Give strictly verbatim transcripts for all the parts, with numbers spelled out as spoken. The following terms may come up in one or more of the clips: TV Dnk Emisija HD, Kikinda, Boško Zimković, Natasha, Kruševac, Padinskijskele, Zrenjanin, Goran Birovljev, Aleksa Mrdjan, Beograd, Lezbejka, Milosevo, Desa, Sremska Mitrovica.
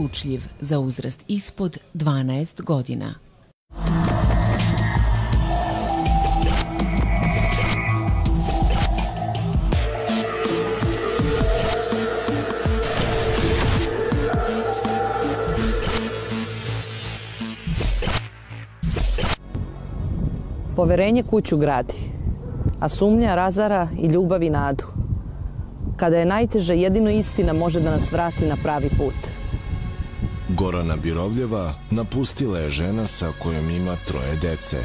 Uključiv za uzrast ispod dvanaest godina. Poverenje kuću gradi, a sumnja razara i ljubav i nadu. Kada je najteže, jedino istina može da nas vrati na pravi put. Gorana Birovljeva napustila je žena sa kojom ima troje dece.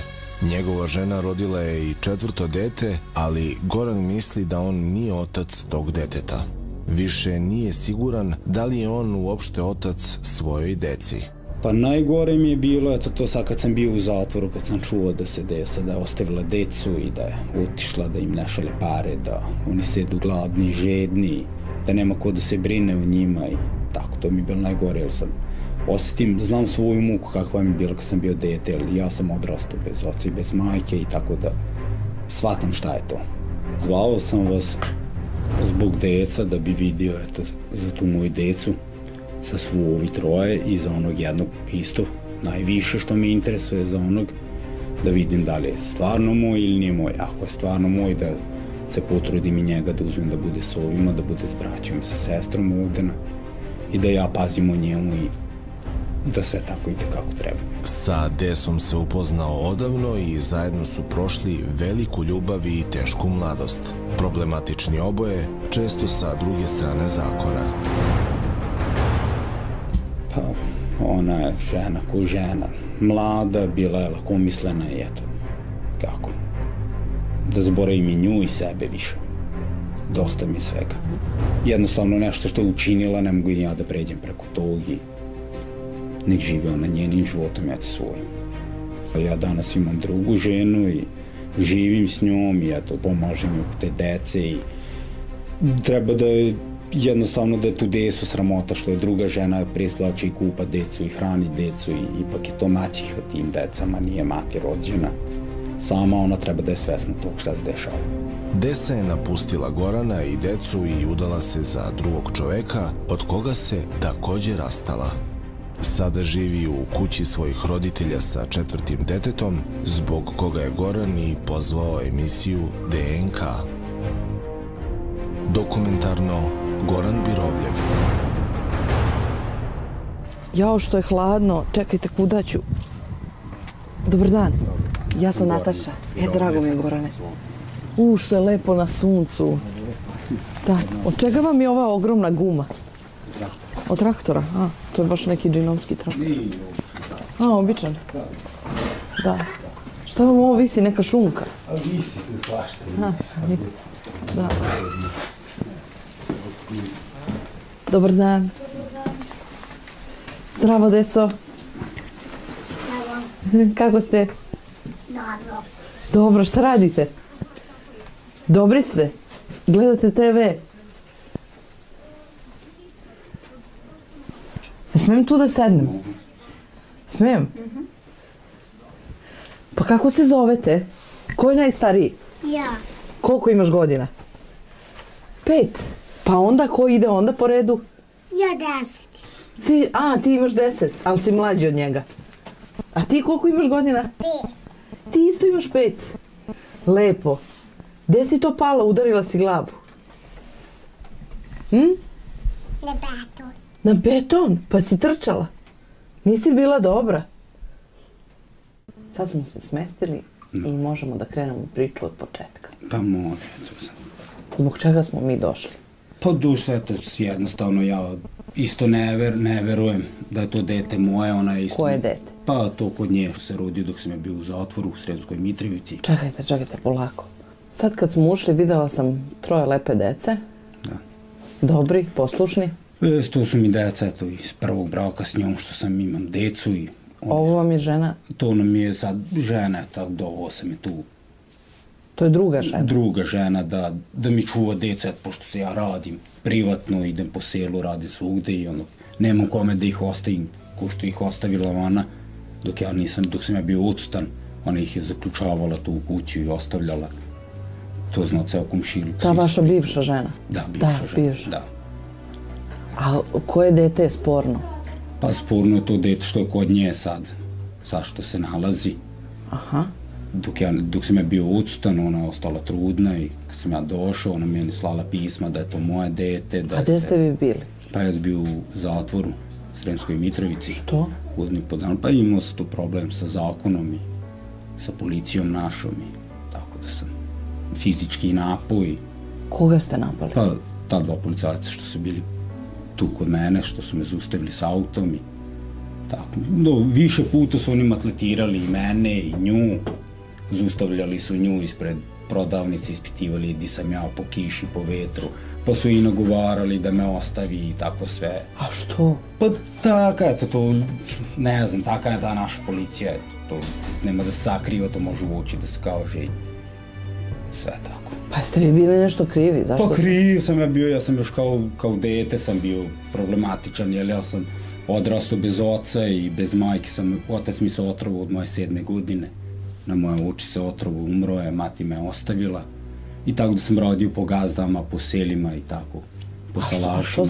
Njegova žena rodila je i četvrto dete, ali Goran misli da on nije otac tog deteta. Više nije siguran da li je on uopšte otac svojoj deci. Pa najgore mi je bilo, eto to sad kad sam bio u zatvoru, kad sam čuo da se Desa, da je ostavila decu i da je otišla, da im ne šalje pare, da oni sedu gladni, žedni, da nema ko da se brine o njima i tako, to mi je bilo najgore, jer sam osjetim, znam svoju muku kakva mi je bila kad sam bio dete, jer ja sam odrastao bez oca i bez majke i tako da shvatam šta je to. Zvao sam vas zbog deca da bi vidio, eto, za tu moju decu, za svu ovi troje i za onog jednog isto, najviše što me interesuje za onog, da vidim da li je stvarno moj ili nije moj. Ako je stvarno moj, da se potrudim i njega, da uzmem da bude s ovima, da bude s braćom i sa sestrom ovdje i da ja pazim o njemu i da sve tako ide kako treba. Sa Desom se upoznao odavno i zajedno su prošli veliku ljubav i tešku mladost. Problematični oboje, često sa druge strane zakona. Pa ona je žena ko žena, mlada, bila je lakomislena i eto, kako, da zaboravim i nju i sebe više, dosta mi je svega. Jednostavno nešto što je učinila, ne mogu i ja da pređem preko tog i nek žive ona njenim životom, eto svojim. Ja danas imam drugu ženu i živim s njom i eto, pomažem joj oko te dece i treba da je jednostavno da je tu Desu sramota što je druga žena preslače i kupa decu i hrani decu i ipak je to maćiha tim decama, nije mati rođena. Sama ona treba da je svesna tog šta se dešava. Desa je napustila Gorana i decu i udala se za drugog čoveka, od koga se također rastala. Sada živi u kući svojih roditelja sa četvrtim detetom, zbog koga je Goran i pozvao emisiju D N K. Dokumentarno Goran Birovljev. Jao što je hladno, čekajte kuda ću. Dobar dan, ja sam Nataša. E, drago mi je, Gorane. U, što je lepo na suncu. Da, od čega vam je ova ogromna guma? Od traktora? A, to je baš neki džinovski traktor. A, običan? Da. Šta vam ovo visi, neka šunka? A visi tu svašta, visi. Da. Dobar dan. Zdravo, deco. Zdravo. Kako ste? Dobro. Dobro, šta radite? Dobri ste? Gledate te ve? Smem tu da sednem? Smem? Pa kako se zovete? Ko je najstariji? Ja. Koliko imaš godina? Pet. Pa onda, ko ide onda po redu? Ja deset. A, ti imaš deset, ali si mlađi od njega. A ti koliko imaš godina? Pet. Ti isto imaš pet. Lepo. Gde si to pala, udarila si glavu? Hm? Na beton. Na beton? Pa si trčala? Nisi bila dobra? Sad smo se smestili i možemo da krenemo priču od početka. Pa može. Zbog čega smo mi došli? Pa duša, eto, jednostavno ja isto ne verujem da je to dete moje, ona je isto... Koje dete? Pa to kod nje se rodio dok sam je bio u zatvoru u Sremskoj Mitrovici. Čekajte, čekajte, polako. Sad kad smo ušli, videla sam troje lepe dece. Da. Dobri, poslušni. To su mi deca, eto, iz prvog braka s njom što sam imam decu i... Ovo vam je žena? To nam je sad žena, tako da ovo sam je tu... To je druga žena? Druga žena, da, da mi čuva deca, pošto ja radim privatno, idem po selu, radim svugde i ono, nemam kome da ih ostavim, ko što ih ostavila ona, dok ja nisam, dok sam ja bio odsutan, ona ih je zaključavala tu u kuću i ostavljala, to znao ceo komšiluk. Ta vaša bivša žena? Da, bivša žena, da. A koje dete je sporno? Pa sporno je to dete što je kod nje sad, zašto se nalazi. Aha. Dok sam ja bio odsutan, ona je ostala trudna i kad sam ja došao, ona mi je slala pisma da je to moje dete. A gdje ste vi bili? Pa ja sam bio u zatvoru u Sremskoj Mitrovici. Što? Godinu i po dana. Pa imao sam tu problem sa zakonom i sa policijom našom i tako da sam fizički napao i... Koga ste napali? Pa ta dva policajca što su bili tu kod mene, što su me zaustavili s autom i tako. Više puta su oni atletirali i mene i nju. Zaustavljali su nju ispred prodavnice, ispitivali di sam ja po kiši, po vetru, pa su i nagovarali da me ostavi i tako sve. A što? Pa taka je to, ne znam, taka je ta naša policija, nema da se sakriva, to može uoči da se kaže i sve tako. Pa ste vi bili nešto krivi, zašto? Pa kriv sam ja bio, ja sam još kao dete sam bio problematičan, jer ja sam odrastao bez oca i bez majke, otac mi se otrovao od moje sedme godine. Na moje oči se otrovu umro je, mati me ostavila i tako da sam radio po gazdama, po selima i tako, po salašima.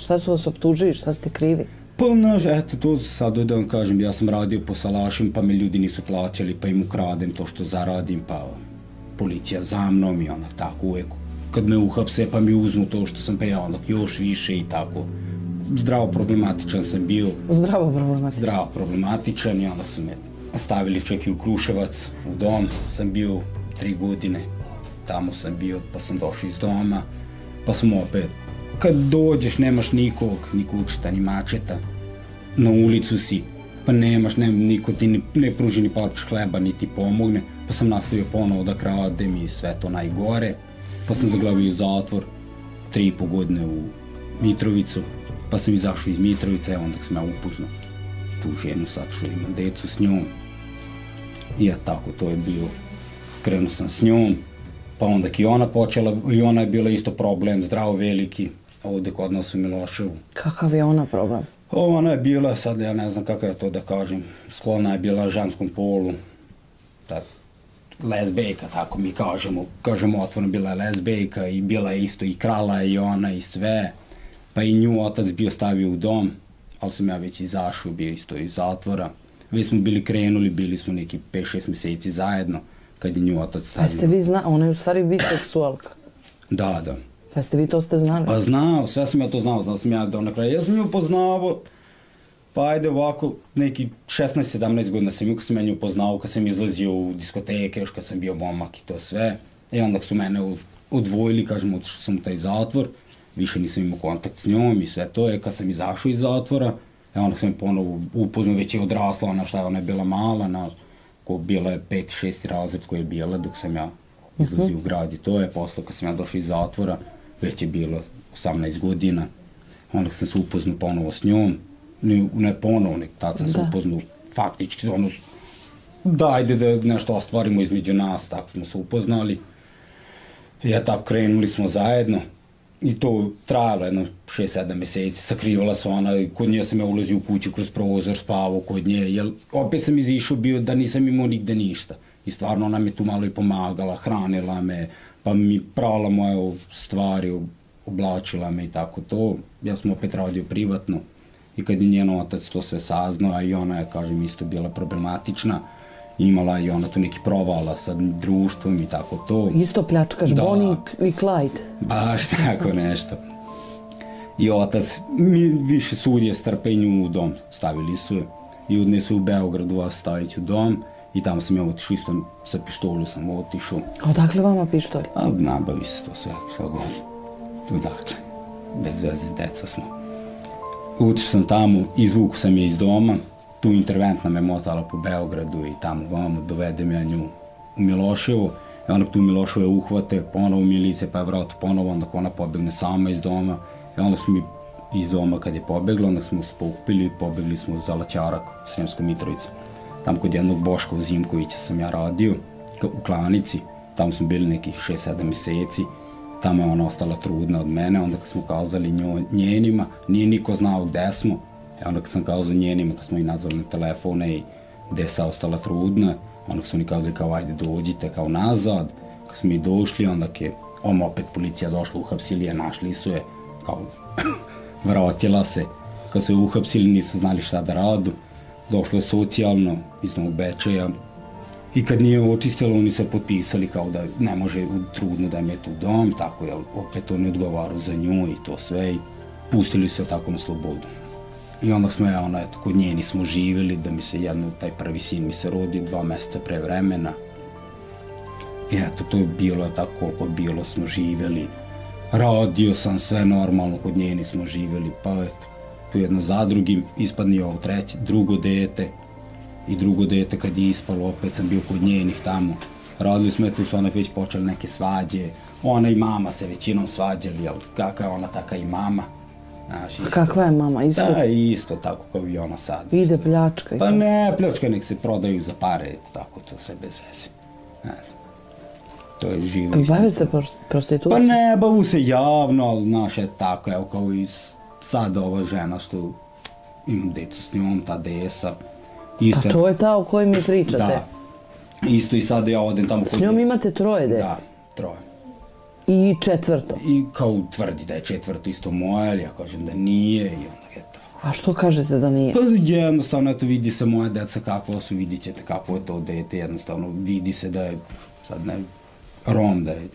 Šta su vas optužili, šta ste krivi? Pa znaš, eto to sad da vam kažem, ja sam radio po salašima pa me ljudi nisu plaćali pa im ukradem to što zaradim pa policija za mnom i onak tako uvek kad me uhapse pa mi uzmu to što sam pejao onak još više i tako. Zdravo problematičan sam bio. Zdravo problematičan? Zdravo problematičan i onda sam me stavili čak i u Kruševac, u dom, sam bio tri godine, tamo sam bio, pa sam došao iz doma, pa sam opet, kad dođeš nemaš nikog, ni kućeta, ni mačeta, na ulicu si, pa nemaš, niko ti ne pruži ni parče hleba, ni ti pomogne, pa sam nastavio ponovo da kradem i sve to najgore, pa sam zaglavio zatvor, tri i po godine u Mitrovicu, pa sam izašao iz Mitrovica i onda sam ja upoznao tu ženu sad što imam decu s njom. I ja tako to je bio, krenuo sam s njom, pa onda i ona počela, i ona je bila isto problem, zdravo veliki, ovdje kod nas u Miloševu. Kakav je ona problem? Ona je bila, sad ja ne znam kako ja to da kažem, sklona je bila ženskom polu, lesbejka, tako mi kažemo, kažemo otvorno, bila je lesbejka i bila je isto i krala i ona i sve, pa i nju otac bio stavio u dom, ali sam ja već izašao, bio isto iz zatvora. Već smo bili krenuli, bili smo neki pet šest mjeseci zajedno, kad je nju otac stavio. Pa ste vi znali, ona je u stvari biseksualka. Da, da. Pa ste vi to ste znali? Pa znao, sve sam ja to znao, znao sam ja da ona kraja. Ja sam ju poznao, pa ajde ovako, neki šesnaest sedamnaest godina sam ju, kad sam ja nju poznao, kad sam izlazio u diskoteke, još kad sam bio momak i to sve. I onda su mene odvojili, kažem, otišao sam u taj zatvor. Više nisam imao kontakt s njom i sve to je, kad sam izašao iz zatvora, onda sam ponovo upoznao, već je odrasla, ona šta je, ona je bila mala, bila je peti, šesti razred koja je bila dok sam ja izlazio u grad i to je, posle kad sam ja došao iz zatvora, već je bilo osamnaest godina, onda sam se upoznao ponovo s njom, ne ponovo, tad sam se upoznao faktički, ono, dajde da nešto ostvarimo između nas, tako smo se upoznali, ja tako krenuli smo zajedno. I to trajalo jedno šest sedam mjeseci, sakrivala se ona, kod nje sam ja ulazio u kuću kroz prozor, spavao kod nje, jer opet sam izišao bio da nisam imao nigde ništa. I stvarno ona me tu malo i pomagala, hranila me, pa mi prala moje stvari, oblačila me i tako to. Ja sam opet radio privatno i kad je njen otac to sve saznao, a i ona je, kažem, isto bila problematična, imala je ona tu neki provala sa društvom i tako to. Isto pljačkaš, Boni i Clyde. Baš tako nešto. I otac, više sud je strpljenju u dom, stavili su je. I odnesu u Beogradu vas stavit ću dom i tamo sam ja otišao isto, sa pištolju sam otišao. A odakle vama pištolj? A nabavi se to sve, sve god. Odakle, bez veze, deca smo. Otišao sam tamo, izvuku sam je iz doma. Tu interventna me motala po Beogradu i tamo vamo, dovedem ja nju u Miloševo. I onda tu Miloševo je uhvate, ponovo milice, pa je vrat ponovo, onda ona pobegne sama iz doma. I onda smo mi iz doma kad je pobegla, onda smo se pokupili i pobegli smo za Laćarak, Sremsku Mitrovicu. Tamo kod jednog Boška Zimkovića sam ja radio, u Klanici. Tamo smo bili nekih šest sedam mjeseci. Tamo je ona ostala trudna od mene, onda kad smo kazali njenima, nije niko znao gde smo. Onda kad sam kazao njenima, kad smo ih nazvali na telefone i Desa ostala trudna, onda su oni kazali kao ajde dođite kao nazad. Kad smo mi došli, onda je opet policija došla, uhapsili je, našli su je, kao vratila se. kad su je uhapsili nisu znali šta da radu, došlo je socijalno iz Novog Bečeja i kad nije očistilo oni se potpisali kao da ne može trudno da im je tu dom, tako je, opet oni odgovaru za nju i to sve i pustili su je tako na slobodu. I onda smo je, ona, eto, kod nje nismo živjeli, da mi se jedno, taj prvi sin mi se rodi dva mjeseca pre vremena. I eto, to je bilo tako koliko je bilo, smo živjeli. Radio sam sve normalno, kod nje nismo živjeli, pa eto, tu jedno za drugim, ispadne i ovo treće, drugo dete. I drugo dete kad je ispalo, opet sam bio kod njenih tamo. Radili smo, eto, su ona već počeli neke svađe. Ona i mama se većinom svađali, jel, kakva je ona, taka i mama. Kakva je mama? Da, isto tako kao i ona sad. Ide pljačka? Pa ne, pljačka nek se prodaju za pare, tako to sve bez veze. To je živo isto. Bavi se prostitucija? Pa ne, bavu se javno, ali znaš je tako, evo kao i sad ova žena što imam decu s njom, ta Desa. A to je ta o kojoj mi pričate? Da, isto i sad ja odem tamo. S njom imate troje dece? Da, troje. I četvrto? I kao tvrdi da je četvrto isto moje, ali ja kažem da nije i onda je tako. A što kažete da nije? Pa jednostavno, eto, vidi se moja deca kakva su, vidit ćete kakvo je to dete, jednostavno vidi se da je, sad ne, Rom, da je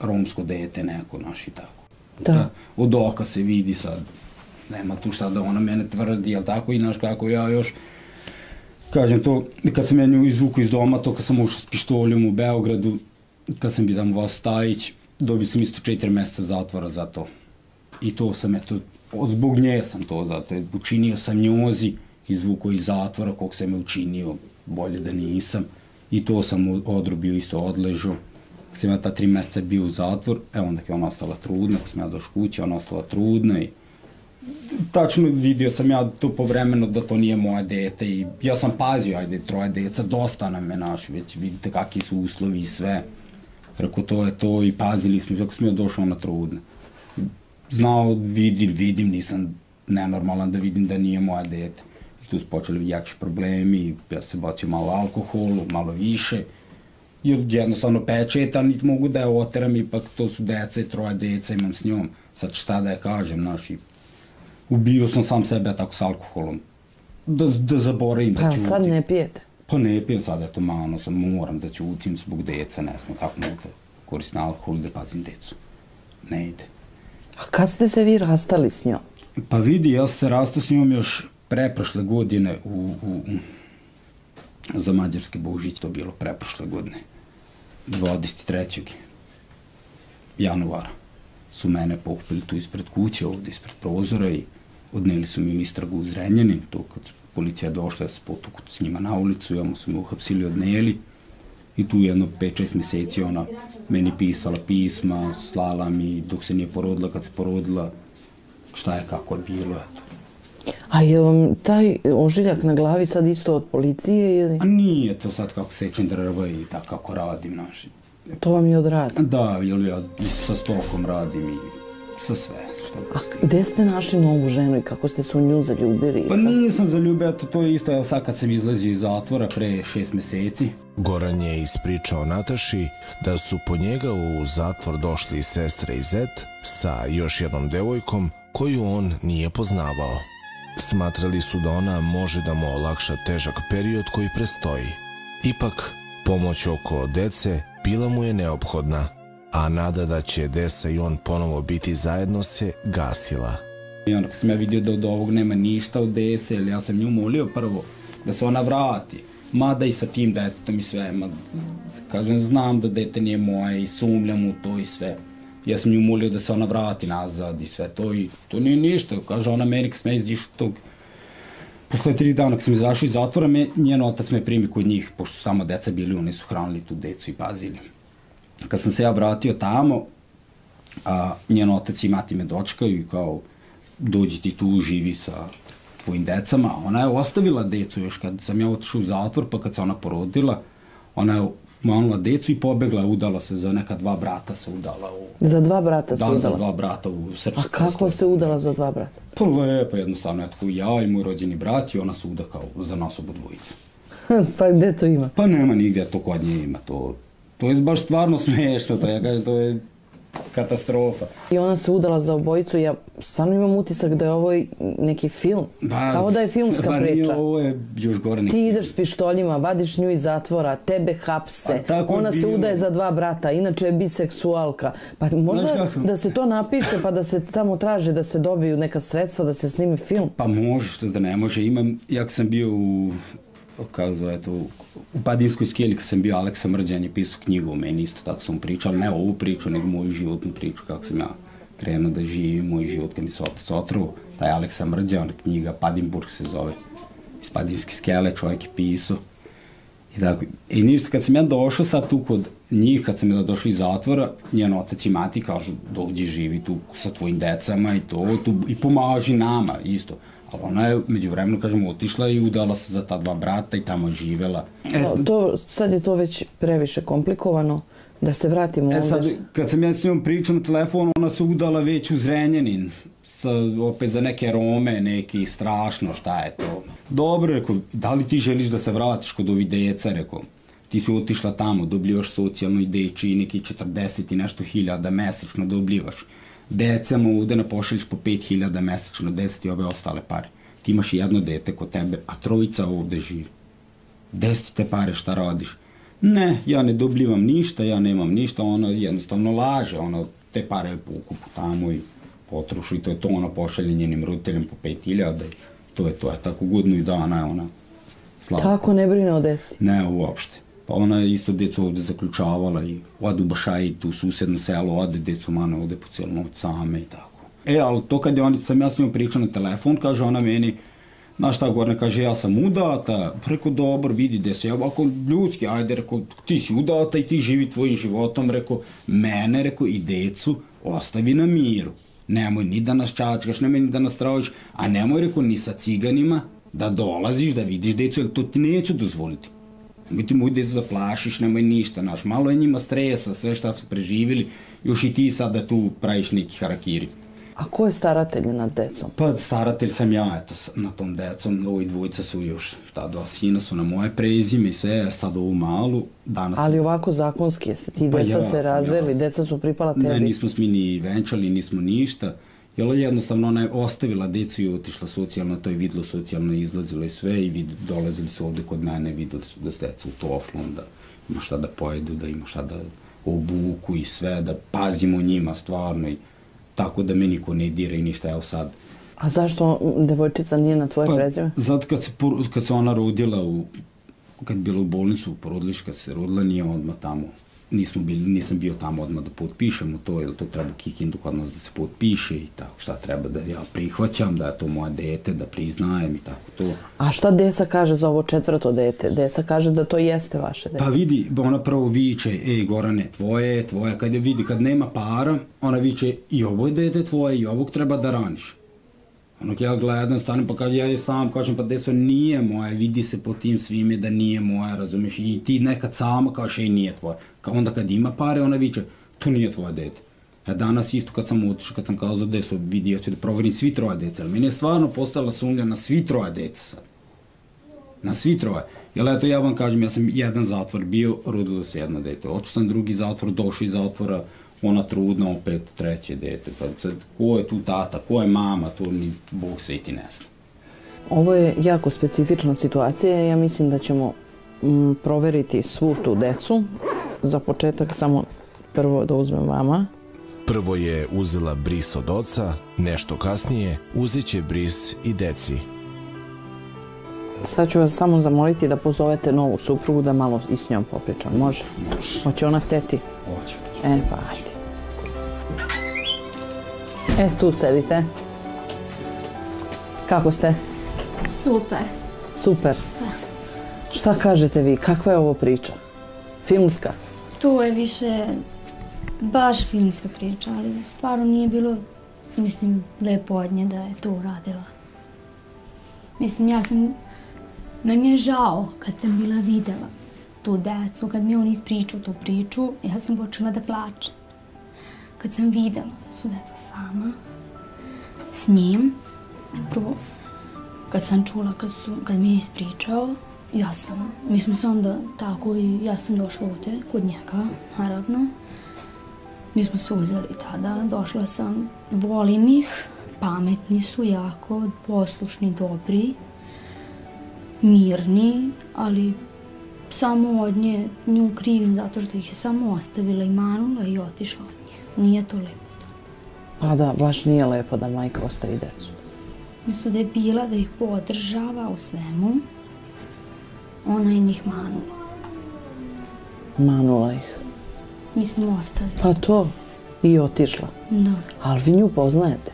romsko dete neko naš i tako. Da. Od oka se vidi sad, nema tu šta da ona mene tvrdi, jel tako, i znaš kako ja još, kažem to, kad sam ja nju izvuku iz doma, to kad sam ušao s pištoljom u Beogradu, kad sam bi tamo vas Stajić, dobio sam isto četiri mjeseca zatvora za to. I to sam, eto, zbog nje sam to zato. Učinio sam njozi, izvukao iz zatvora, kog sam je učinio, bolje da nisam. I to sam odrubio, isto odležao. Kad sam ja ta tri mjeseca bio u zatvor, evo onda je ona ostala trudna, kad sam ja došao kuće, ona ostala trudna. Tačno vidio sam ja to povremeno da to nije moje dete i ja sam pazio, ajde, troje deca, dosta nam je naši, već vidite kakvi su uslovi i sve. Preko to je to i pazili smo, tako smo joj došao ona trudna. Znao, vidim, vidim, nisam nenormalan da vidim da nije moja dete. Tu su počeli jakši problemi, ja se bacio malo alkoholu, malo više. Jer jednostavno pečeta, niti mogu da je oteram, ipak to su dece, troje deca imam s njom. Sad šta da je kažem, znaš, i ubio sam sam sebe tako s alkoholom. Da zaboravim da ću utim. Pa sad ne pijete? Pa ne pijem sad, eto, malo sam, moram da ću utim zbog deca, ne znam, kako mogu da koristim alkohol da pazim decu. Ne ide. A kad ste se vi rastali s njom? Pa vidi, ja sam se rastao s njom još preprošle godine za Mađarski Božić, to bilo preprošle godine. dvadeset trećeg januara su mene pokupili tu ispred kuće, ovdje ispred prozora i odnijeli su mi u istragu u Zrenjanin, to kad su policija došla, ja sam potuku s njima na ulicu, ja mu su me uhapsili, odnijeli i tu jedno pet šest mjeseci ona meni pisala pisma, slala mi dok se nije porodila, kad se porodila, šta je, kako je bilo, eto. A je vam taj ožiljak na glavi sad isto od policije ili? A nije to sad kako sečem drva i tako kako radim naši. To vam je od rada? Da, jer ja sa stokom radim i sa sve. A gde ste našli novu ženu i kako ste se u nju zaljubili? Pa nisam zaljubio, to je isto, evo sad kad sam izlazio iz zatvora pre šest meseci. Goran je ispričao Nataši da su po njega u zatvor došli sestre i zet sa još jednom devojkom koju on nije poznavao. Smatrali su da ona može da mu olakša težak period koji prestoji. Ipak, pomoć oko dece bila mu je neophodna, a nada da će Desa i on ponovo biti zajedno se gasila. I onda kad sam ja vidio da od ovog nema ništa od Dese, ja sam nju molio prvo da se ona vrati, mada i sa tim detetom i sve, kažem znam da dete nije moje i sumljam u to i sve. Ja sam nju molio da se ona vrati nazad i sve to i to nije ništa, kaže ona meni kad sam ja izišao tog. Posle tri dana kad sam izašao iz zatvora, njen otac me primi kod njih, pošto su samo deca bili, oni su hranili tu decu i pazili. Kad sam se ja vratio tamo, njen otac i mati me dočekaju i kao dođi ti tu, živi sa tvojim decama. Ona je ostavila decu još kad sam ja otišao u zatvor, pa kad se ona porodila, ona je manula decu i pobegla, udala se za neka dva brata se udala. Za dva brata se udala? Da, za dva brata u Srpskoj. A kako se udala za dva brata? Pa lepo, jednostavno, ja i moj rođeni brat i ona se uda kao za nas obu dvojicu. Pa gde to ima? Pa nema nigdje, to kod nje ima to. To je baš stvarno smiješno, to je katastrofa. I ona se udala za obojicu i ja stvarno imam utisak da je ovo neki film. Kao da je filmska priča. Ovo je još gore. Ti ideš s pištoljima, vadiš nju iz zatvora, tebe hapse, ona se udaje za dva brata, inače je biseksualka. Pa možda da se to napiše pa da se tamo traže da se dobiju neka sredstva da se snimi film. Pa može, što da ne može. Imam, jak sam bio u kao zove to, u Padinskijskele kad sam bio, Aleksa Mrdjan je pisao knjigu o meni, isto tako sam pričao, ne ovu priču, nego moju životnu priču, kako sam ja krenuo da živim, moj život kad mi se otac otrovo, taj Aleksa Mrdjan, knjiga Padinburg se zove, iz Padinskijskele, čovjek je pisao. I tako, i ništa, kad sam ja došao sad tu kod njih, kad sam ja došao iz zatvora, njen otac i mati kažu, dođi živi tu sa tvojim decama i to, i pomaži nama, isto. Ali ona je, među vremenu, kažemo, otišla i udala se za ta dva brata i tamo živela. Sad je to već previše komplikovano, da se vratimo ovdje. Kad sam ja s njom pričao na telefonu, ona se udala već u Zrenjanin, opet za neke Rome, neki strašno, šta je to. Dobro, rekao, da li ti želiš da se vratiš kod ovih deca, rekao. Ti si otišla tamo, dobivaš socijalno i deči, neki četrdeset i nešto hiljada mesečno dobivaš. Decama ovdje ne pošalješ po pet hiljada mesečno, deset i ove ostale pare. Ti imaš jedno dete kod tebe, a trojica ovdje živi. Deset te pare, šta radiš? Ne, ja ne dobivam ništa, ja nemam ništa, ona jednostavno laže, ona te pare pokupu tamo i potrošu i to je to, ona pošalje njenim roditeljem po pet hiljada i to je to, je tako godinu i dana je ona slaba. Tako ne brine o deci? Ne, uopšte. Pa ona je isto djecu ovdje zaključavala i ode u Bašaj, tu susjedno selo, ode djecu mane ovdje po cijelu noć same i tako. E, ali to kad sam ja s njom pričao na telefon, kaže ona meni, znaš šta Gorne, kaže ja sam udata, rekao dobro, vidi gdje se, ja ovako ljudski, ajde, rekao ti si udata i ti živi tvojim životom, rekao mene, rekao i djecu ostavi na miru, nemoj ni da nas čačkaš, nemoj ni da nas tražiš, a nemoj, rekao, ni sa ciganima da dolaziš, da vidiš djecu, jer to ti neću dozvoliti. Nemoj ti moju djecu da plašiš, nemoj ništa, naš, malo je njima stresa, sve šta su preživjeli, još i ti sad da tu praviš neki harakiri. A ko je staratelj nad decom? Pa staratelj sam ja, eto, nad tom decom, ovi dvojica su još, ta dva sina su na moje prezime i sve, sad ovu malu, danas... Ali ovako zakonski jeste, ti deca se razveli, deca su pripala tebi? Ne, nismo mi ni venčali, nismo ništa, jer jednostavno ona je ostavila decu i otišla socijalno, to je vidjelo socijalno, izlazilo i sve i dolazili su ovdje kod mene, vidjeli su da su deca u toflom, da ima šta da pojedu, da ima šta da obuku i sve, da pazimo njima stvarno i tako da me niko ne dira i ništa, evo sad. A zašto devojčica nije na tvoje prezime? Zato kad se ona rodila, kad je bila u bolnicu u porodilištu, kad se rodila nije odmah tamo. Nisam bio tamo odmah da potpišemo to, jer to treba Kikindu kod nas da se potpiše i tako šta treba da ja prihvaćam, da je to moje dete, da priznajem i tako to. A šta Desa kaže za ovo četvrto dete? Desa kaže da to jeste vaše dete. Pa vidi, ona prvo viče, ej Gorane, tvoje, tvoje, kad je vidi, kad nema para, ona viče i ovo je dete tvoje i ovog treba da raniš. Ono kada ja gledam, stanem, pa ja je sam kažem, pa Deso nije moja, vidi se po tim svime da nije moja, razumiješ, i ti nekad sama kažeš, ej nije tvoja. Onda kad ima pare, ona viče, to nije tvoja dete. A danas isto kad sam otišao, kad sam kazao Deso, vidi, ja ću da proverim svi troja deca, ali meni je stvarno postala sumnja na svi troja deca sad. Na svi troja. Jel eto, ja vam kažem, ja sam jedan zatvor bio, rodilo se jedno dete, otišao sam drugi zatvor, došao iz zatvora, ona trudna, opet treće dete, pa sad ko je tu tata, ko je mama, to ni Bog sveti ne zna. Ovo je jako specifična situacija, ja mislim da ćemo proveriti svu tu decu. Za početak samo prvo da uzmem vama. Prvo je uzela bris od oca, nešto kasnije uzet će bris i deci. Sad ću vas samo zamoliti da pozovete novu suprugu da malo i s njom popričam, može? Može. Hoće ona hteti? Hoće. E, pa ajde. E, tu sedite. Kako ste? Super. Super. Šta kažete vi, kakva je ovo priča? Filmska? To je više baš filmska priča, ali stvarno nije bilo, mislim, lepo od nje da je to uradila. Mislim, ja sam, meni je žao kad sam bila videla tu decu, kad mi je on ispričao tu priču, ja sam počela da plačem. Kad sam videla da su deca sama, s njim, prvo, kad sam čula, kad, su, kad mi je ispričao, ja sam, mi smo se onda tako i ja sam došla ovdje, kod njega, naravno. Mi smo se uzeli tada, došla sam, volim ih, pametni su jako, poslušni, dobri, mirni, ali samo od nje, nju krivim zato što ih je samo ostavila i manula i otišla od njih. Nije to lepo stvarno. A da, baš nije lepo da majka ostavi decu. Mislim da je bila da ih podržava u svemu, ona je njih manula. Manula ih? Mislim, ostavila. Pa to, i otišla. Da. Ali vi nju poznajete?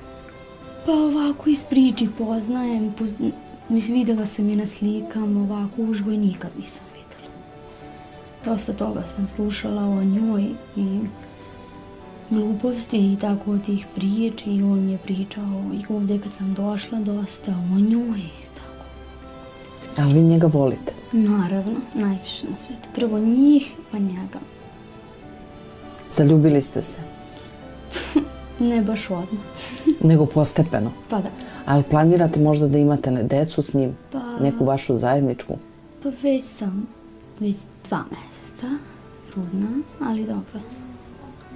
Pa ovako iz priči poznajem, pozna... mislim, videla sam je na slikama, ovako užgoj nikad nisam videla. Dosta toga sam slušala o njoj i gluposti i tako od tih priči i on mi je pričao i ovdje kad sam došla dosta o njoj i tako. Ali vi njega volite? Naravno, najviše na svijetu. Prvo njih, pa njega. Zaljubili ste se? Ne baš odmah. Nego postepeno? Pa da. Ali planirate možda da imate decu s njim? Pa... Neku vašu zajedničku? Pa već sam, već dva mjeseca, trudna, ali dobro.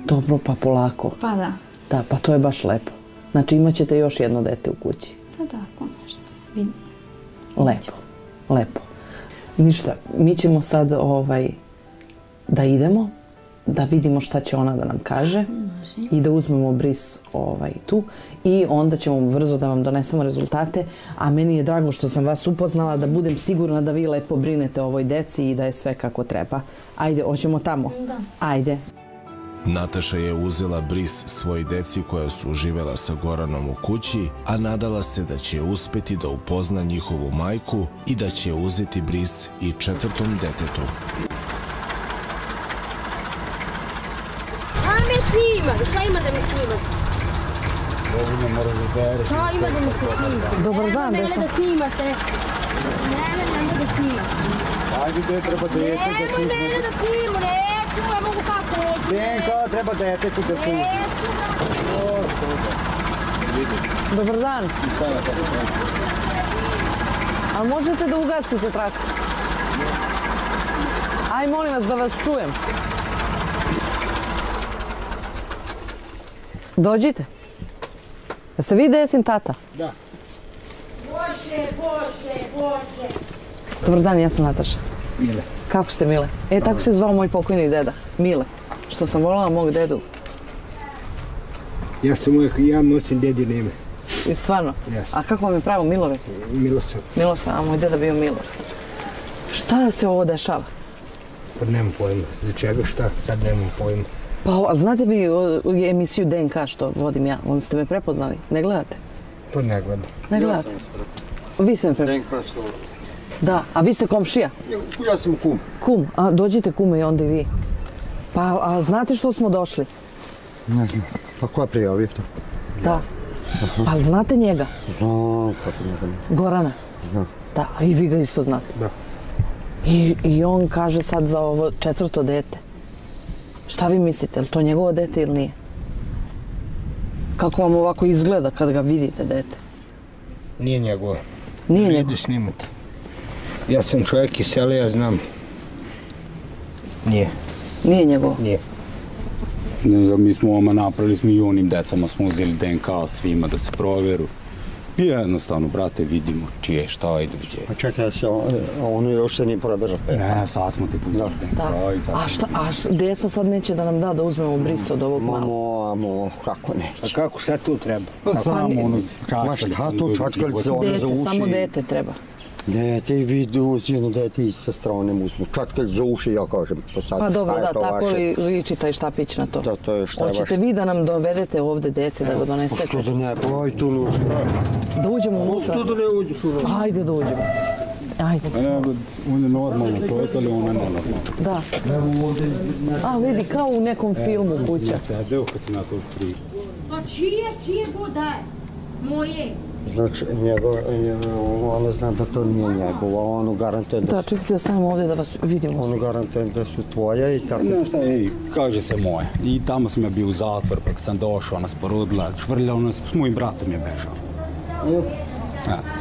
Dobro, pa polako. Pa da. Da, pa to je baš lepo. Znači imat ćete još jedno dete u kući? Pa da, konačno. Vidim. Lepo, lepo. Ništa, mi ćemo sad ovaj, da idemo. Da vidimo šta će ona da nam kaže i da uzmemo bris ovaj, tu i onda ćemo brzo da vam donesemo rezultate, a meni je drago što sam vas upoznala, da budem sigurna da vi lepo brinete o ovoj deci i da je sve kako treba. Ajde, hoćemo tamo. Da. Ajde. Nataša je uzela bris svoj deci koja su živela sa Goranom u kući, a nadala se da će uspjeti da upozna njihovu majku i da će uzeti bris i četvrtom detetu. Šta ima da mi snimate? Šta ima da mi se snimate? Dobar dan, Desa. Nemoj mene da snimate. Nemoj mene da snimate. Ajde, gdje treba djetetu da snimate? Nemoj mene da snimu, neću, ja mogu kako hoću. Djenko, treba djetetu da snimate. Neću da... Dobar dan. A možete da ugasite traktor? Aj, molim vas da vas čujem. Dođite. Jeste vi Desin tata? Da. Bože, Bože, Bože. Dobar dan, ja sam Nataša. Mile. Kako ste, Mile? E, tako se zvao moj pokojni deda, Mile. Što sam volala mog dedu. Ja sam uvijek, ja nosim dedine ime. I stvarno? Jasno. A kako vam je pravo, Milore? Milosevo. Milosevo, a moj deda bio Milor. Šta se ovo dešava? Pa nemam pojma. Za čega šta? Sad nemam pojma. Pa, a znate vi emisiju D N K što vodim ja? Onda ste me prepoznali. Ne gledate? Pa ne gledam. Ne gledate? Ja sam vas prepoznao. Vi ste me prepoznao. D N K što vodim. Da, a vi ste komšija? Ja sam kum. Kum, a dođite kume i onda i vi. Pa, a znate što smo došli? Ne znam. Pa koja prijavio to? Da. Pa, znate njega? Znam, kako njega ne. Gorana? Znam. Da, i vi ga isto znate? Da. I on kaže sad za ovo četvrto dete. Šta vi mislite, je li to njegovo dete ili nije? Kako vam ovako izgleda kad ga vidite, dete? Nije njegovo. Nije njegovo? Nije snimati. Ja sam čovjek iz sela, ja znam. Nije. Nije njegovo? Nije. Ne znam, mi smo oma napravili, smo i onim decama smo uzeli D N K svima da se proveru. I jednostavno, brate, vidimo čije, šta i dođe. A čekaj, ono još se nije proverilo. Ne, sad smo ti puzeli D N K. A Desa sad neće da nam da da uzmemo bris od ovog malo? Mamo, mamo, kako neće? A kako sve tu treba? Pa samo ono čačkalice. Ma šta tu čačkalice, ono za uši? Dete, samo dete treba. Dete i vidi uzinu, dete i sa strane uzmu. Čačkalice za uši, ja kažem. Pa dobro, da, tako liči taj štapić na to. Da, to je šta je vaš. Hoćete vi da nam dovedete ovde dete, da ga donesete? Što da ne, pa aj tu luži. Da uđemo unutra? Što da ne uđeš unutra? Ajde da uđemo. Ajde. On je normalno čovjek, ali ona je normalno. Da. A vidi, kao u nekom filmu kuća. Evo kad se nakon prije. Pa čije, čije god daje? Moje. Znači, ona zna da to nije njegova, ono garantuje da... Da, čekajte da stanemo ovdje da vas vidimo. Ono garantuje da su tvoje i tako... Znaš šta, ej, kaže se moje. I tamo sam ja bio u zatvor, pa kad sam došao, ona sporudila, švrljao nas, s mojim bratom je bežao.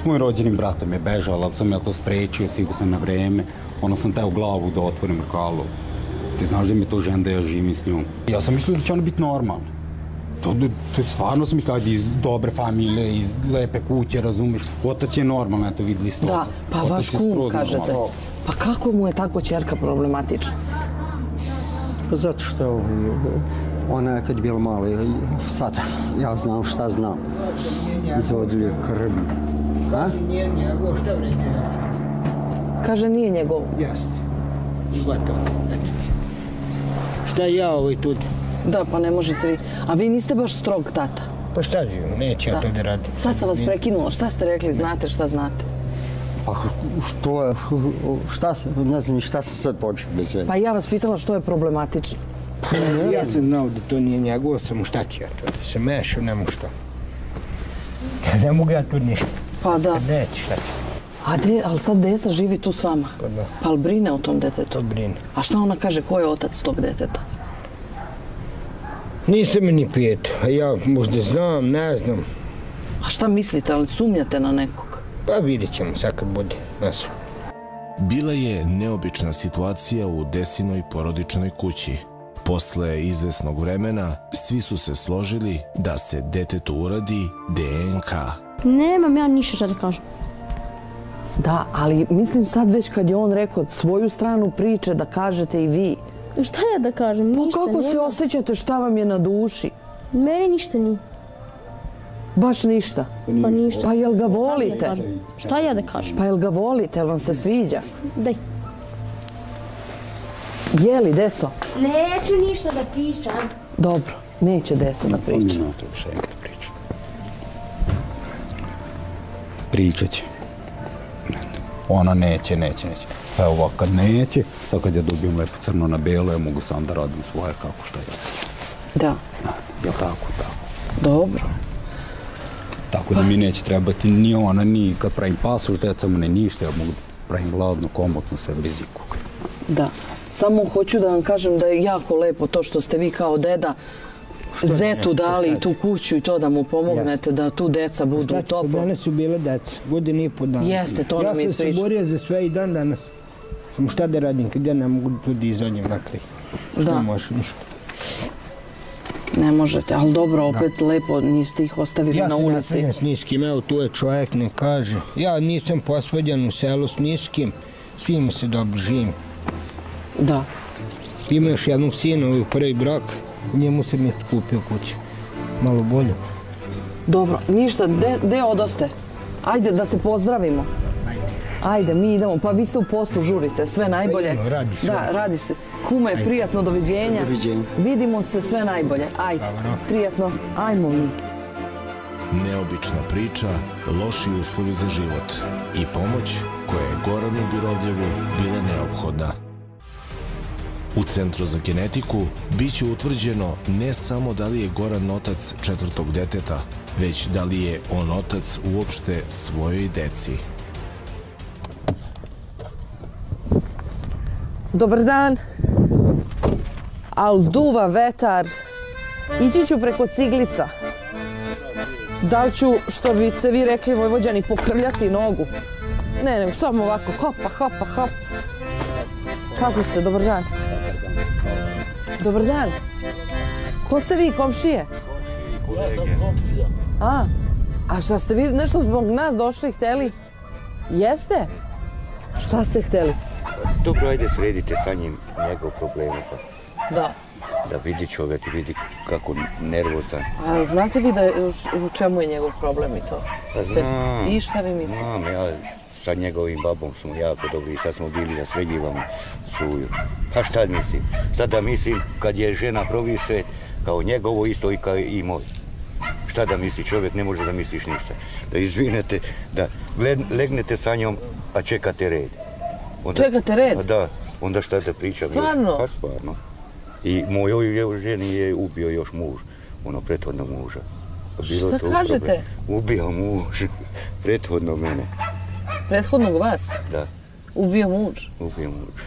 S mojim rođenim bratom je bežala, ali sam ja to sprečio, stigao sam na vreme. Ono sam taj u glavu da otvorim rekalu. ti znaš da mi je to žena, da ja živim s njom. Ja sam mislio da će ona biti normalna. To stvarno sam mislila iz dobre familije, iz lepe kuće, razumiješ. Otac je normalno, eto videli ste oca. Da, pa vaš kum, kažete. Pa kako mu je tako ćerka problematična? Pa zato što ona je kad bila mala, sad ja znam šta znam. Izvodili je krv. Nije njegov, šta vredi je? Kaže, nije njegov. Jeste. I gotovo. Šta ja ovaj tudi? Da, pa ne možete vi. A vi niste baš strog tata? Pa šta živim, neće ja to da radim. Sad sam vas prekinula, šta ste rekli, znate šta znate? Pa što je, šta sam, ne znam ni šta sam sad počeo bez vede. Pa ja vas pitala što je problematično. Ja sam znao da to nije njegovo, samo šta ti ja to, da se mešam, ne mogu što. Ne mogu ja tu ništa. Pa da. Neće šta ti. Ali sad Desa živi tu s vama? Pa da. Pa li brine o tom detetu? Pa brine. A šta ona kaže, ko je otac tog deteta? Nisam mi ni pitao, a ja možda znam, ne znam. A šta mislite, ali sumnjate na nekog? Pa vidit ćemo sad kad bude nas. Bila je neobična situacija u Desinoj porodičnoj kući. Posle izvesnog vremena, svi su se složili da se detetu uradi de en ka. Nemam ja ništa šta da kažem. Da, ali mislim sad već kad je on rekao svoju stranu priče da kažete i vi. Šta ja da kažem? Ništa nije. Pa kako se osjećate? Šta vam je na duši? Meni ništa nije. Baš ništa? Pa ništa. Pa jel ga volite? Šta ja da kažem? Pa jel ga volite? Jel vam se sviđa? Daj. Jeli, Deso? Neću ništa da pričam. Dobro, neće Deso da priča. Pričat će. Ona neće, neće, neće. Pa evo ovak kad neće, sad kad ja dobijem lepo crno na belo, ja mogu sam da radim svoje kako šta ja ću. Da. Jel' tako, tako. Dobro. Tako da mi neće trebati ni ona, ni kad pravim pasoš decama, ne ništa, ja mogu pravim ladno, komotno, sve bez ikog. Da. Samo hoću da vam kažem da je jako lepo to što ste vi kao deda zetu dali tu kuću i to da mu pomognete da tu deca budu u topu. Danas su bile deca, godine i po dana. Jeste, to nam je ispričao. Ja sam se borio za sve i dan danas. Samo šta da radim, kad ja ne mogu to da izađem na kraj. Šta možeš ništa. Ne možete, ali dobro, opet lepo niste ih ostavili na ulici. Ja sam s niskim, evo tu je čovjek ne kaže. Ja nisam posvađan u selu s niskim, svima se dobro živim. Da. Ima još jednog sina, ovo je prvi brak. Njemu se mjesto kupio kuću. Malo bolje. Dobro, ništa, gde odoste? Ajde da se pozdravimo. Ajde, mi idemo. Pa vi ste u poslu, žurite, sve najbolje. Radi se. Da, radi se. Kume, prijatno, doviđenja. Vidimo se, sve najbolje. Ajde, prijatno, ajmo mi. Neobična priča, loši uslovi za život i pomoć koja je Goranu Birovljevu bila neophodna. U Centru za genetiku biće utvrđeno ne samo da li je Goran otac četvrtog deteta, već da li je on otac uopšte svojoj deci. Dobar dan. Al duva vetar. Ići ću preko ciglica. Da li ću, što biste vi rekli Vojvođani, pokrljati nogu? Ne, nego samo ovako, hopa, hopa, hop. Kako ste? Dobar dan. Dobar dan. Ko ste vi, komšije? Komšije i kolege. A, a šta ste vi nešto zbog nas došli hteli? Jeste? Šta ste hteli? Dobro, ajde sredite sa njim njegov problema. Da. Da vidi čovjek i vidi kako nervozan. A znate vi u čemu je njegov problem i to? Znam. I šta vi mislite? Znam, ja... Sa njegovim babom smo jako dobri, sad smo bili da sređivamo suju. Pa šta mislim? Šta da mislim kad je žena provise kao njegovo isto i kao i moj? Šta da misli čovjek? Ne može da misliš ništa. Da izvinete, da legnete sa njom, a čekate red. Čekate red? Da, onda šta da pričam? Stvarno? Pa stvarno. I mojoj ženi je ubio još muž, ono prethodnog muža. Šta kažete? Ubio muž, prethodno mene. Prethodnog vas? Da. Ubio muž? Ubio muž.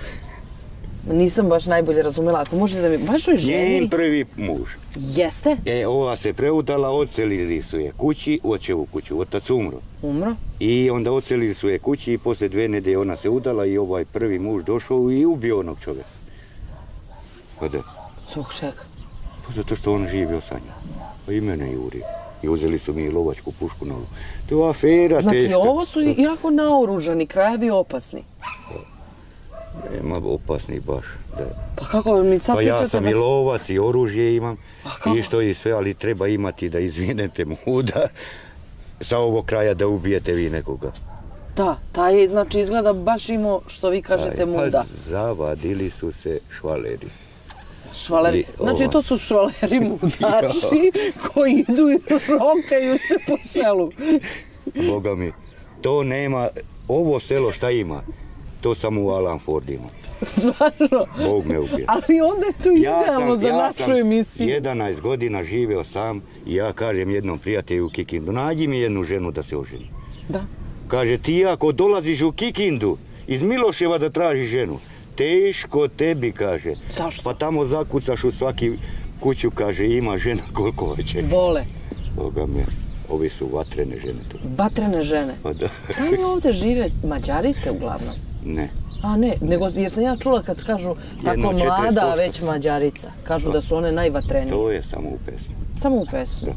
Nisam baš najbolje razumela. Ako možete da mi... Baš joj ženi... Njen prvi muž. Jeste? E, ova se preudala, odselili su je kući, očevu kuću. Otac umro. Umro? I onda odselili su je kući i posle dve nedelje ona se udala i ovaj prvi muž došao i ubio onog čovjeka. napade. Zbog čega? Zato što on živio sa njom. Pa i mene juri. I uzeli su mi i lovačku pušku na ovu. To je afera teška. Znači, ovo su jako naoružani, krajevi opasni. Nema opasni baš. Pa kako mi sad pričate? Pa ja sam i lovac i oružje imam. I što i sve, ali treba imati da izvinete mu da sa ovog kraja da ubijete vi nekoga. Da, taj je, znači, izgleda baš imao, što vi kažete, muda. Zavadili su se švaleri. Švaleri. Znači, to su švaleri mudači koji idu i rokaju se po selu. Boga mi, to nema, ovo selo šta ima, to samo u Alanfordu ima. Stvarno? Bog me ubije. Ali onda je to idealno za našu emisiju. Ja sam jedanaest godina živeo sam i ja kažem jednom prijatelju u Kikindu, nađi mi jednu ženu da se oženi. Da. Kaže, ti ako dolaziš u Kikindu iz Miloševa da tražiš ženu, teško tebi, kaže. Zašto? Pa tamo zakucaš u svaki kuću, kaže, ima žena koliko hoće. Vole. Boga mi, ovi su vatrene žene. Vatrene žene? Pa da. Da li ovdje žive Mađarice uglavnom? Ne. A ne, nego jer sam ja čula kad kažu tako mlada, a već Mađarica. Kažu da su one najvatrenije. To je samo u pesmi. Samo u pesmi? Da.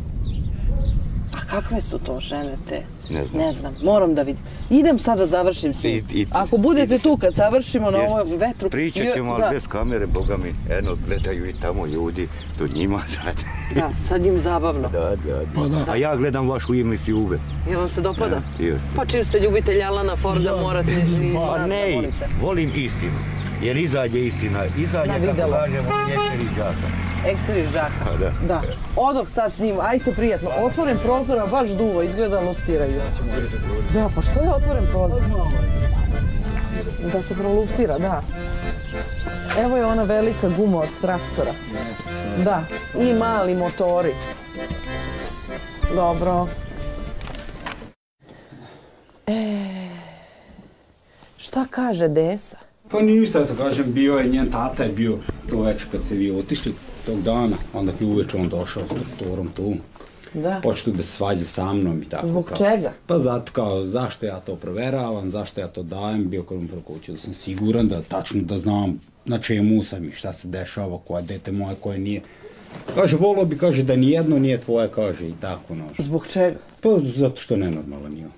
A kakve su to žene te? Ne znam. Ne znam, moram da vidim. Idem sad da završim svi. Ako budete tu kad završimo na ovom vetru... Pričat ćemo, ali bez kamere, boga mi, eno, gledaju i tamo ljudi, do njima sad. Da, sad im zabavno. Da, da, da. A ja gledam vašu emisiju uvek. Jel vam se dopada? Pa čim ste ljubitelj Alana Forda, morate i nas da volite. Pa ne, volim istinu. Jer izađe istina, izađe kako kažemo ekser iz džaka. Ekser iz džaka, da. Odok sad s njim, ajte prijatno, otvoren prozor, a baš duvo, izgleda luftiraju. Da, pa što je otvoren prozor? Da se proluftira, da. Evo je ona velika guma od traktora. Da, i mali motori. Dobro. Šta kaže Desa? Pa ništa, to kažem, bio je, njen tata je bio to večer kad se vi otišli tog dana, onda je uveče on došao s traktorom tu, početu da se svađa sa mnom i tako. Zbog čega? Pa zato kao, zašto ja to proveravam, zašto ja to dajem, bio kad mi prokućio da sam siguran, da tačno da znam na čemu sam i šta se dešava, koja je dete moje, koja nije. Kaže, volao bi, kaže, da nijedno nije tvoje, kaže, i tako naša. Zbog čega? Pa zato što nenormalan je on.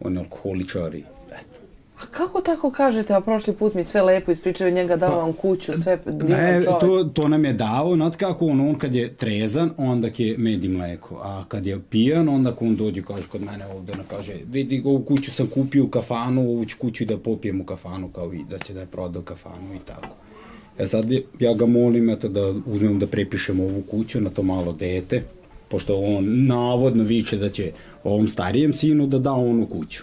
On je alkoholičar i... A kako tako kažete, a prošli put mi sve lepo ispričaju, njega dao vam kuću, sve divan čovjek. To nam je dao, znate kako, on kad je trezan, onda je med i mleko, a kad je pijan, onda on dođe, kaže, kod mene ovdje, kaže, vidi, ovu kuću sam kupio u kafanu, ovu ću kuću da popijem u kafanu, kao i da će da je prodao kafanu i tako. E sad ja ga molim da uzmem da prepišem ovu kuću na to malo dete, pošto on navodno viče da će ovom starijem sinu da da onu kuću.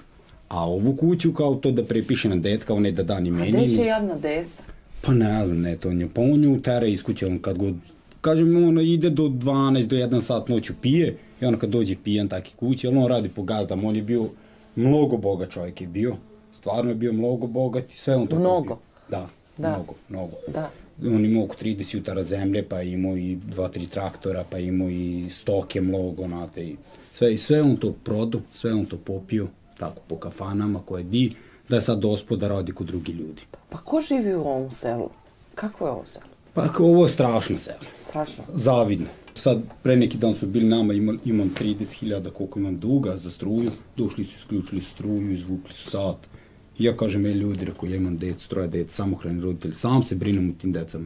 A ovu kuću kao to da prepiše na det, kao ne da da ni meni. A gdje će jadna Desa? Pa ne znam, ne to nje. Pa on nju tere iz kuće, on kad god, kažem, ona ide do dvanaest do jedan sat noću pije i ona kad dođe pijan takve kuće, ali on radi po gazdam, on je bio, mnogo bogat čovjek je bio, stvarno je bio mnogo bogat i sve on to kupio. Mnogo? Da, mnogo, mnogo. On imao oko trideset jutara zemlje, pa imao i dva, tri traktora, pa imao i stoke mnogo, onate i sve on to prodao, sve on to popio. Tako, po kafanama koje di, da je sad dospo da radi kod drugi ljudi. Pa ko živi u ovom selu? Kako je ovo selo? Pa ovo je strašno selo. Strašno? Zavidno. Sad, pre neki dan su bili nama, imam trideset hiljada koliko imam duga za struju, došli su, isključili struju, izvukli su sat. I ja kažem, ej ljudi, reko, ja imam decu, troje deca, samohrani roditelji, sam se brinem u tim decama.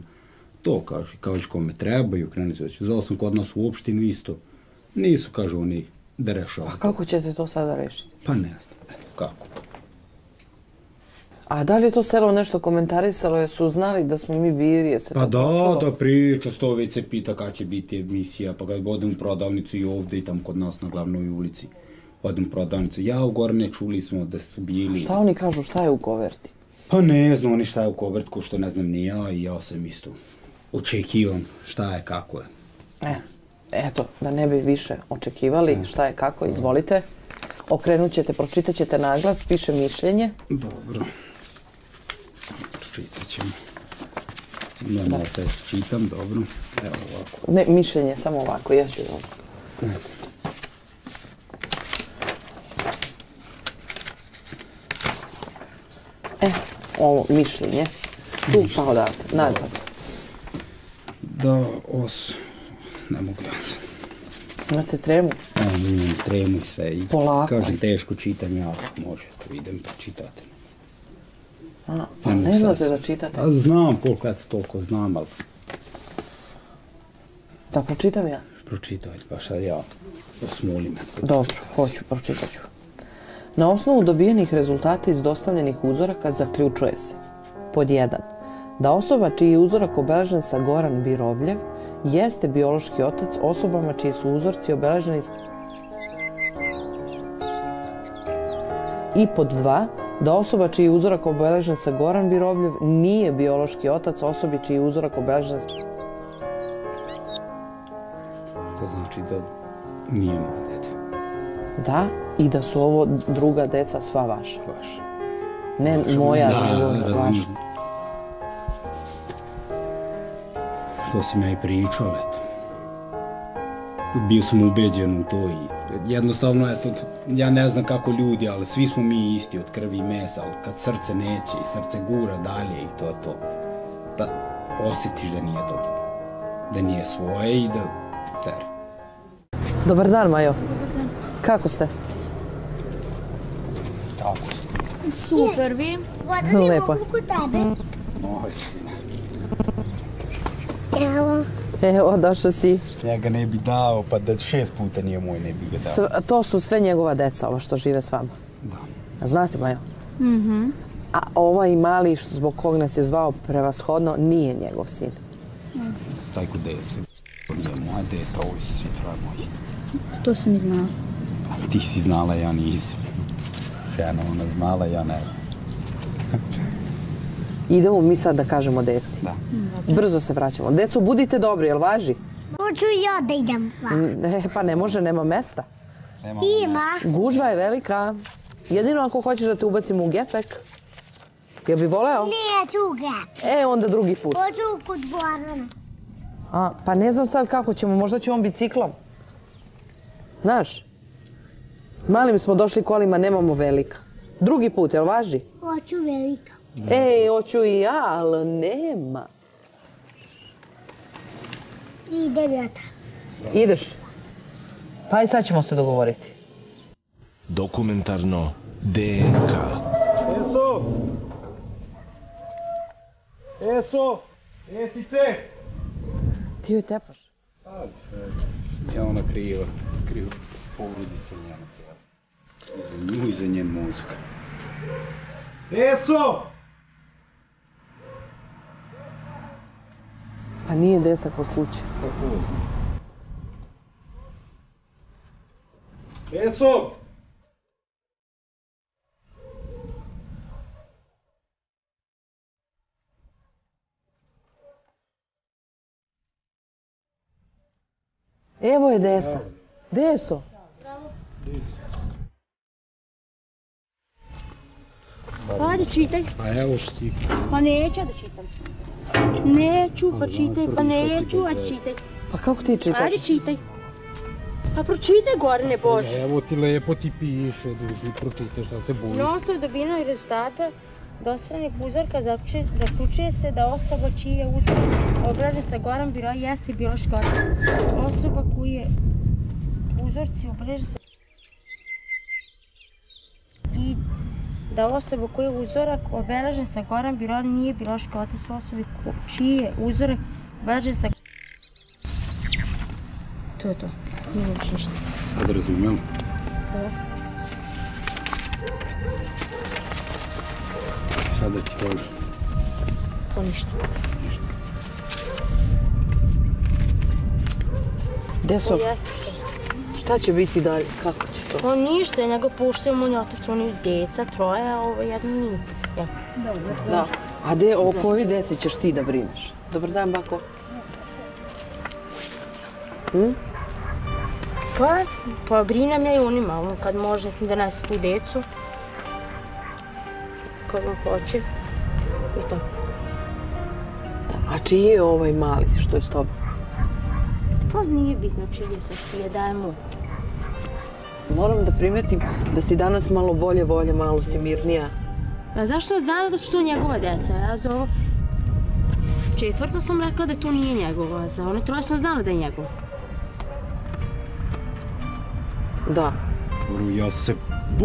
To kaže, kaže kome treba i okreni se već. Zvao sam kod nas u opštinu isto. Nisu, kaže oni, da rešava. Pa kako ćete to sada rešiti? Pa ne znam, kako. A da li je to selo nešto komentarisalo, jer su znali da smo mi bili? Pa da, da priča, sto već se pita kada će biti emisija, pa kada odem u prodavnicu i ovdje i tamo kod nas na glavnoj ulici. Odem u prodavnicu, ja u Gorne čuli smo da su bili... Šta oni kažu, šta je u koverti? Pa ne znam oni šta je u koverti, ko što ne znam ni ja i ja sam isto očekivam šta je, kako je. E. Eto, da ne bi više očekivali šta je kako, izvolite. Okrenut ćete, pročitat ćete naglas, piše mišljenje. Dobro. Pročitat ćemo. Ne morate, čitam, dobro. Evo ovako. Ne, mišljenje, samo ovako, ja ću ovako. E, ovo mišljenje. Tu pa odavde, naglas. da os... ne mogu vas. Imate tremu? Imam tremu i sve. Polako. Kažem, teško čitam, ja može, ako idem pa čitate. A, pa ne znate da čitate? Znam koliko, ja to toliko znam, ali... Da pročitam ja? Pročitajte, pa šta ja osmoli me. Dobro, hoću, pročitat ću. Na osnovu dobijenih rezultata iz dostavljenih uzoraka zaključuje se pod jedan da osoba čiji je uzorak obeležen sa Goran Birovljev jeste biološki otac osobama čiji su uzorci obeleženi sa... I pod dva da osoba čiji je uzorak obeležen sa Goran Birovljev nije biološki otac osobi čiji je uzorak obeležen sa... To znači da nije moja djeta. Da, i da su ovo druga djeca sva vaša. Vaša. Ne moja, nego vaša. To sam ja i pričao, eto. Bio sam ubeđen u to i jednostavno, eto, ja ne znam kako ljudi, ali svi smo mi isti od krvi i mesa, ali kad srce neće i srce gura dalje i to je to. Osjetiš da nije to to. Da nije svoje i da... Ter. Dobar dan, Majo. Dobar dan. Kako ste? Tako ste. Super, vi. Lepo. Evo. Evo, došao si. Ja ga ne bi dao, pa da šest puta nije moj, ne bi ga dao. To su sve njegova deca, ova što žive s vama? Da. Znate, Majo? Mhm. A ovaj mali, zbog kog nas je zvao prevashodno, nije njegov sin. Taj kod Desi. To nije moja deta, ovo su svi troje moji. To sam i znala. Ali ti si znala, ja nisam. Žena ona znala, ja ne znam. Idemo mi sad da kažemo Desi. Da. Brzo se vraćamo. Deco, budite dobri, jel važi? Hoću ja da idem vam. Pa ne može, nema mesta. Ima. Gužva je velika. Jedino ako hoćeš da te ubacimo u gepek. Jel bi voleo? Neću u gepek. E, onda drugi put. Hoću kod Gorana. A, pa ne znam sad kako ćemo, možda će on biciklom. Znaš, malim smo došli kolima, nemamo velika. Drugi put, jel važi? Hoću velika. Ej, hoću i ja, ali nema. Idem ja tamo. Ideš? Pa i sad ćemo se dogovoriti. Dokumentarno D N K. Eso! Eso! Esice! Ti joj tepaš? Ja ona kriva, kriva povrudica njena cijela. I za nju i za njen mozak. Deso! Pa nije Desa kod kuće. Deso! Evo je Desa. Deso. Hajde, čitaj. Pa evo što ti... Pa neću da čitam. Neću, pa čitaj, pa neću, ajde čitaj. Pa kako ti čitaš? Ajde, čitaj. Pa pročitaj, Gorane Bože. Evo ti lepo ti piše, pročitaj šta se bojiš. Na osnovu dobijenih rezultata dostavljenih uzorka zaključuje se da osoba čiji je uzorak obeležen sa Goran Birovljev jeste biološki otac. Osoba koji je uzorci obeležen sa... I da osoba koji je uzorak obeležen sa Goran Birovljev nije biološki otac osobi čiji je uzorak obeležen sa... To je to. Nije uopće ništa. Sad razumijemo. Šta da ti kažem? To ništa. Ništa. Deso, šta će biti dalje, kako će to? On ništa, njega puštaju mu otac, oni djeca, troje, a ovo jedno nije. Da, a de, o koji djeci ćeš ti da brineš? Dobar dan, bako. Pa, pa brinam ja i onima, kad može da nese tu djecu. Kako on hoće, i tako. A čiji je ovaj mali što je s tobom? Pa nije bitno čini se što je dajemo. Moram da primetim da si danas malo bolje volje, malo si mirnija. A zašto vas dana da su to njegova djeca? Ja za ovo... Četvrta sam rekla da to nije njegov vaza. One troje sam znala da je njegov. Da. Ja se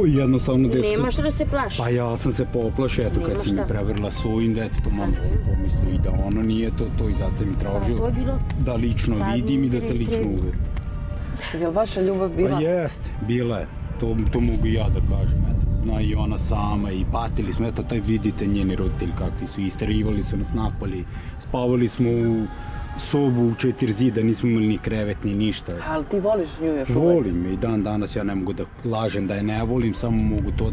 jednostavno... Nema što da se plaši. Pa ja sam se poplašio, eto kad si mi prevrla svojim detetom, onda sam pomislio i da ono nije to, to i zato sam mi tražio da lično vidim i da se lično uvjerim. Je li vaša ljubav bila? Pa jeste, bila je. To mogu i ja da kažem, eto. Zna i ona sama i patili smo, eto taj vidite njeni roditelji kakvi su, isterivali su nas, napali, spavali smo u... sobu u četiri zida, nismo imali ni krevet, ni ništa. Ali ti voliš nju još uvijek? Volim je i dan danas, ja ne mogu da lažem da je ne volim, samo mogu to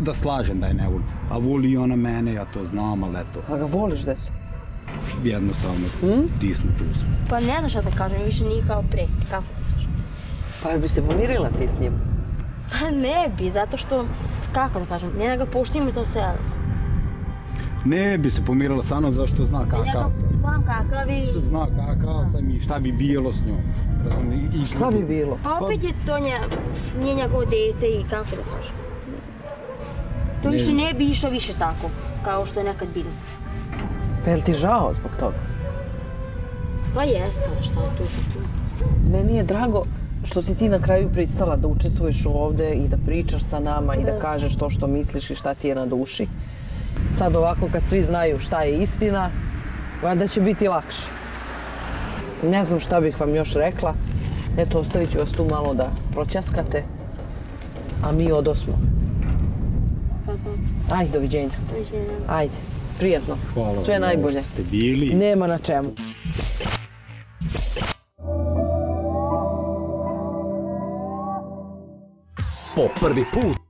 da slažem da je ne volim. A voli ona mene, ja to znam, ali eto. A ga voliš da si? Jednostavno, disnu tu smo. Pa ne znam šta te kažem, više nije kao pre, kako misliš? Pa bi se pomirila ti s njim? Pa ne bi, zato što, kako da kažem, njena ga poštima i to se... Ne bi se pomirala sa mnom, zašto zna kakav sam. Znam kakav i... Zna kakav sam i šta bi bilo s njom. Šta bi bilo? Pa opet je to nije njegovo dete i kako da kažem. To više ne bi išlo više tako, kao što je nekad bilo. Pa je li ti žao zbog toga? Pa jesam, šta je to što tu. Meni je drago što si ti na kraju pristala da učestvuješ ovde i da pričaš sa nama i da kažeš to što misliš i šta ti je na duši. Sad ovako kad svi znaju šta je istina, valjda će biti lakše. Ne znam šta bih vam još rekla. Eto, ostavit ću vas tu malo da proćaskate, a mi odosmo. Ajde, doviđenja. Ajde, prijatno. Sve najbolje. Nema na čemu. Po prvi put